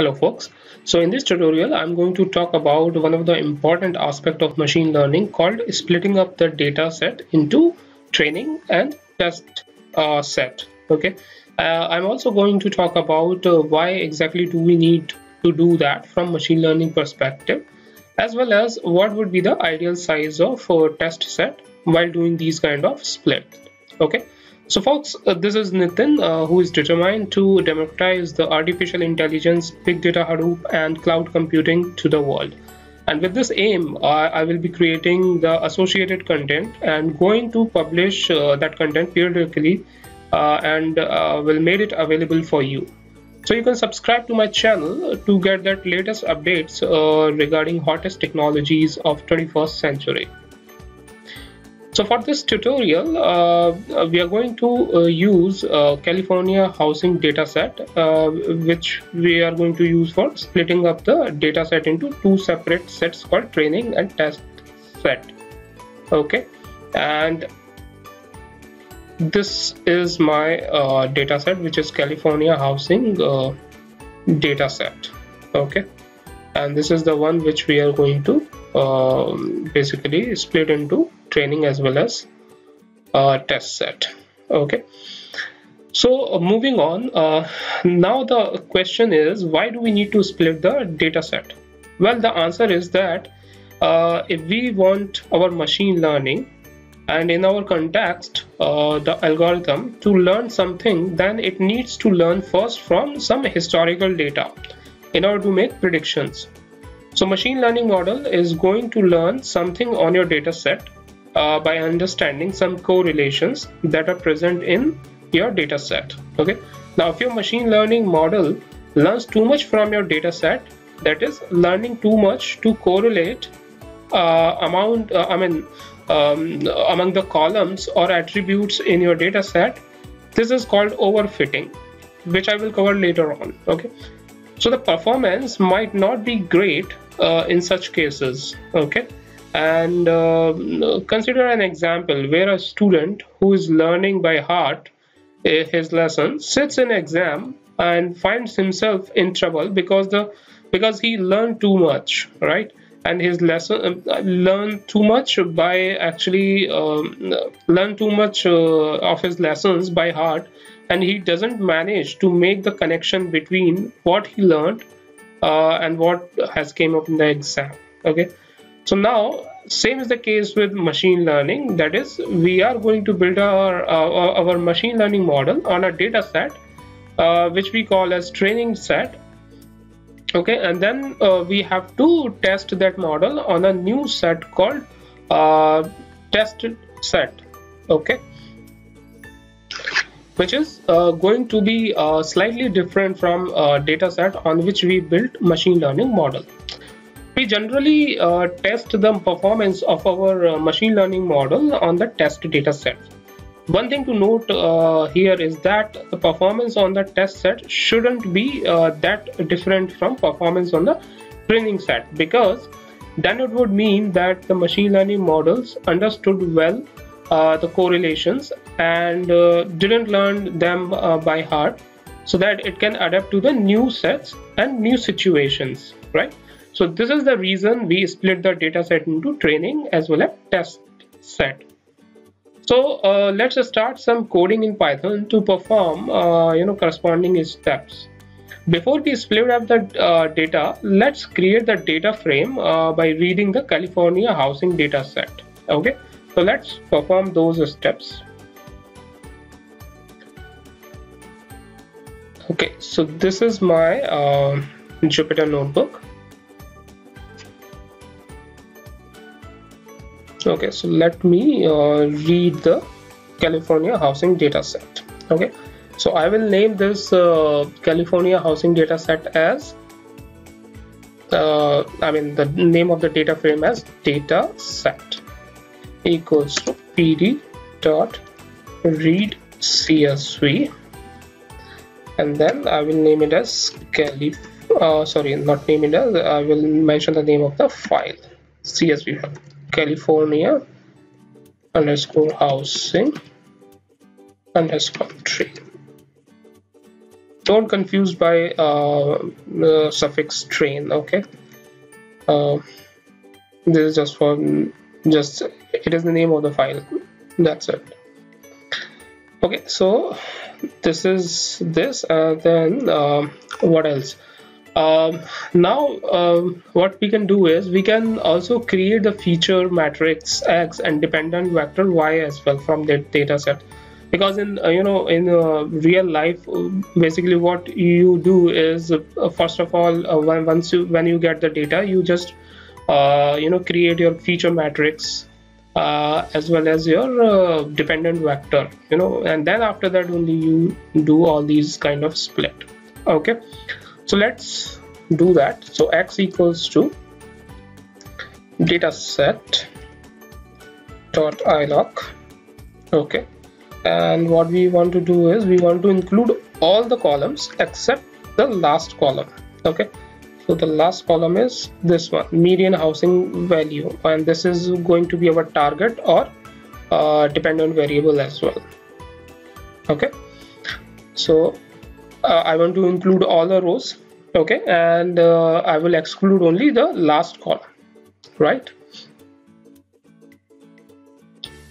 Hello folks. So in this tutorial I'm going to talk about one of the important aspects of machine learning called splitting up the data set into training and test set. Okay, I'm also going to talk about why exactly do we need to do that from machine learning perspective, as well as what would be the ideal size of test set while doing these kind of split. Okay. So folks, this is Nitin, who is determined to democratize the artificial intelligence, big data Hadoop and cloud computing to the world. And with this aim, I will be creating the associated content and going to publish that content periodically and will make it available for you. So you can subscribe to my channel to get that latest updates regarding hottest technologies of 21st century. So for this tutorial, we are going to use California housing dataset, which we are going to use for splitting up the dataset into two separate sets called training and test set. Okay, and this is my dataset, which is California housing dataset. Okay, and this is the one which we are going to basically split into training as well as test set. Okay, so moving on, now the question is, why do we need to split the data set? Well, the answer is that if we want our machine learning and in our context the algorithm to learn something, then it needs to learn first from some historical data in order to make predictions. So machine learning model is going to learn something on your data set by understanding some correlations that are present in your data set. Okay, now if your machine learning model learns too much from your data set, that is learning too much to correlate among the columns or attributes in your data set, this is called overfitting, which I will cover later on. Okay, so the performance might not be great in such cases. Okay, and consider an example where a student who is learning by heart his lesson sits in exam and finds himself in trouble because he learned too much, right? And his lesson learned too much by actually learned too much of his lessons by heart, and he doesn't manage to make the connection between what he learned and what has came up in the exam. Okay, so now same is the case with machine learning, that is we are going to build our machine learning model on a data set which we call as training set. Okay, and then we have to test that model on a new set called test set. Okay, which is going to be slightly different from data set on which we built machine learning model. We generally test the performance of our machine learning model on the test data set. One thing to note here is that the performance on the test set shouldn't be that different from performance on the training set, because then it would mean that the machine learning models understood well the correlations and didn't learn them by heart, so that it can adapt to the new sets and new situations, right? So this is the reason we split the data set into training as well as test set. So let's start some coding in Python to perform corresponding steps. Before we split up the data, let's create the data frame by reading the California housing data set. Okay, so let's perform those steps. Okay, so this is my Jupyter notebook. Okay, so let me read the California housing data set. Okay, so I will name this California housing data set as the name of the data frame as data set equals to pd dot read csv, and then I will name it as I will mention the name of the file, csv file, California _housing_tree. Don't confuse by suffix train. Okay, this is just for it is the name of the file. That's it. Okay, so this is this. Then what else? Now what we can do is we can also create the feature matrix X and dependent vector Y as well from the data set, because in real life, basically what you do is first of all, when you get the data, you just create your feature matrix as well as your dependent vector, and then after that only you do all these kind of split. Okay, so let's do that. So X equals to dataset dot iloc. Okay, and what we want to do is we want to include all the columns except the last column. Okay, so the last column is this one, median housing value, and this is going to be our target or dependent variable as well. Okay, so I want to include all the rows, okay, and I will exclude only the last column, right?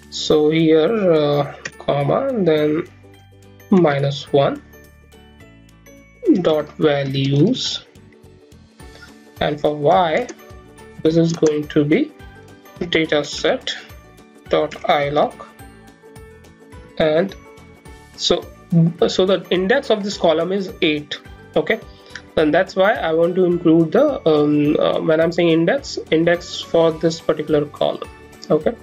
So here comma and then -1 dot values, and for Y this is going to be dataset dot iloc, and so the index of this column is 8. Okay, and that's why I want to include the when I'm saying index for this particular column. Okay,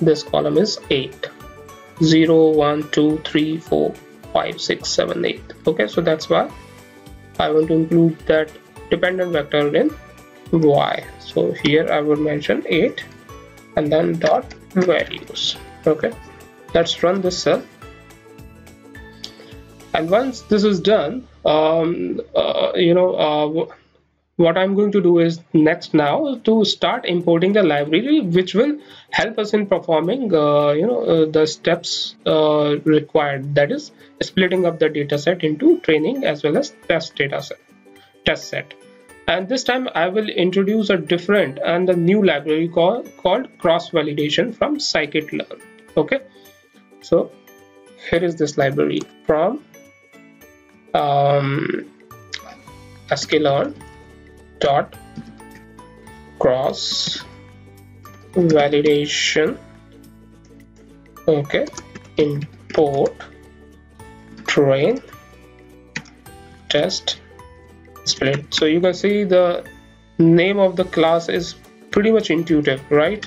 this column is 8, 0 1 2 3 4 5 6 7 8. Okay, so that's why I want to include that dependent vector in Y. So here I would mention 8 and then dot values. Okay, let's run this cell. And once this is done, what I'm going to do is next now to start importing the library, which will help us in performing the steps required, that is splitting up the data set into training as well as test set. And this time I will introduce a different and a new library called cross validation from scikit-learn. Okay, so here is this library from sklearn dot cross validation. Okay, import train test split. So you can see the name of the class is pretty much intuitive, right?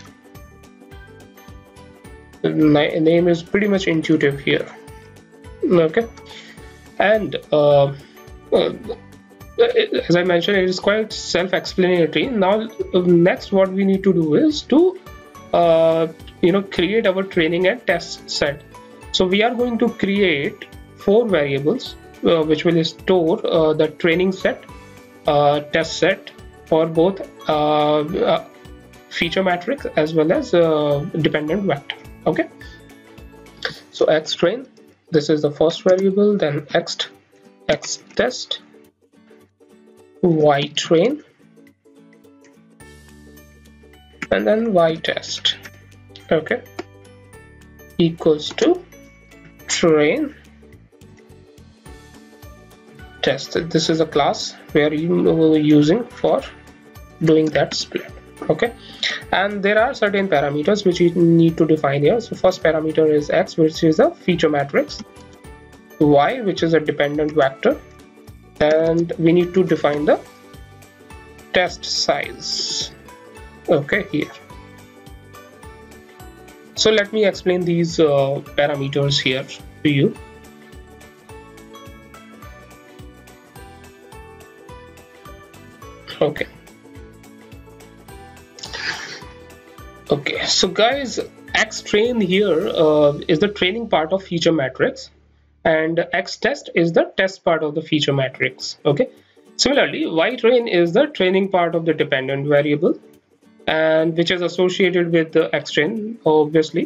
The name is pretty much intuitive here. Okay, and as I mentioned, it is quite self-explanatory. Now next what we need to do is to create our training and test set. So we are going to create 4 variables which will store the training set, test set for both feature matrix as well as dependent vector. Okay, so X train, this is the first variable, then X test, Y train, and then Y test. Okay, equals to train test. This is a class where you will be using for doing that split. Okay, and there are certain parameters which you need to define here. So first parameter is X, which is a feature matrix, Y, which is a dependent vector, and we need to define the test size. Okay, here. So let me explain these parameters here to you. Okay. Okay, so guys, X train here is the training part of feature matrix, and X test is the test part of the feature matrix. Okay, similarly, Y train is the training part of the dependent variable, and which is associated with the X train, obviously,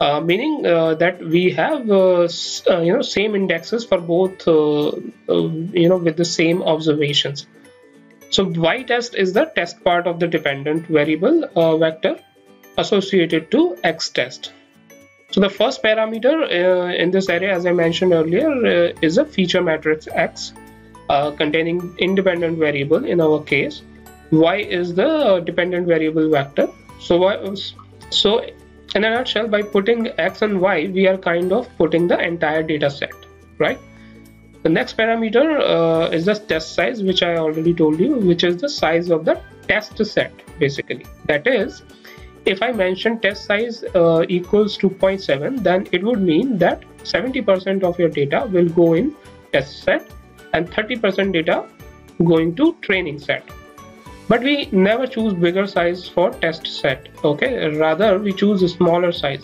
meaning that we have same indexes for both with the same observations. So y test is the test part of the dependent variable vector associated to x test. So the first parameter in this array, as I mentioned earlier, is a feature matrix x containing independent variable. In our case, y is the dependent variable vector. So in a nutshell, by putting x and y, we are kind of putting the entire data set, right? The next parameter is the test size, which I already told you, which is the size of the test set, basically. That is, if I mention test size equals 2.7, then it would mean that 70% of your data will go in test set and 30% data going to training set. But we never choose bigger size for test set, okay? Rather, we choose a smaller size.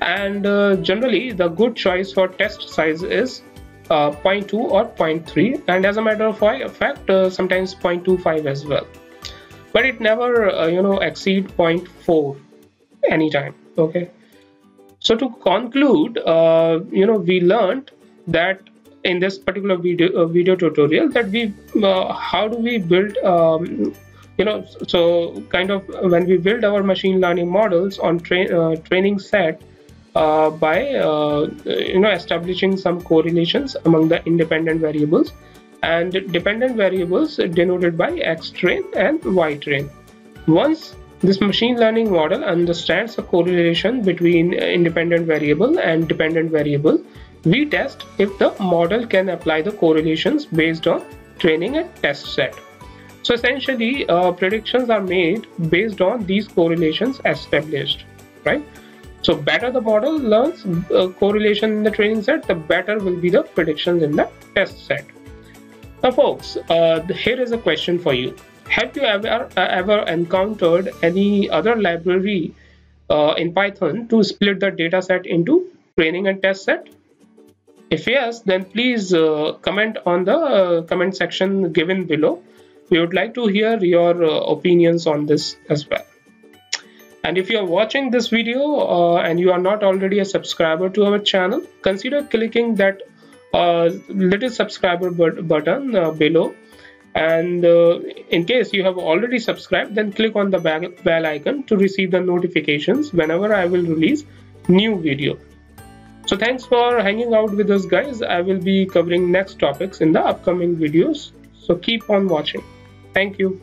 And generally, the good choice for test size is 0.2 or 0.3. And as a matter of fact, sometimes 0.25 as well. But it never, exceed 0.4 anytime, okay? So to conclude, we learned that in this particular video tutorial that we, how do we build, when we build our machine learning models on training set by, establishing some correlations among the independent variables and dependent variables denoted by X train and Y train. Once this machine learning model understands the correlation between independent variable and dependent variable, we test if the model can apply the correlations based on training and test set. So essentially, predictions are made based on these correlations established, right? So better the model learns correlation in the training set, the better will be the predictions in the test set. Now folks, here is a question for you. Have you ever encountered any other library in Python to split the data set into training and test set? If yes, then please comment on the comment section given below. We would like to hear your opinions on this as well. And if you are watching this video and you are not already a subscriber to our channel, consider clicking that little subscriber button below. And in case you have already subscribed, then click on the bell icon to receive the notifications whenever I will release new video. So thanks for hanging out with us, guys. I will be covering next topics in the upcoming videos. So keep on watching. Thank you.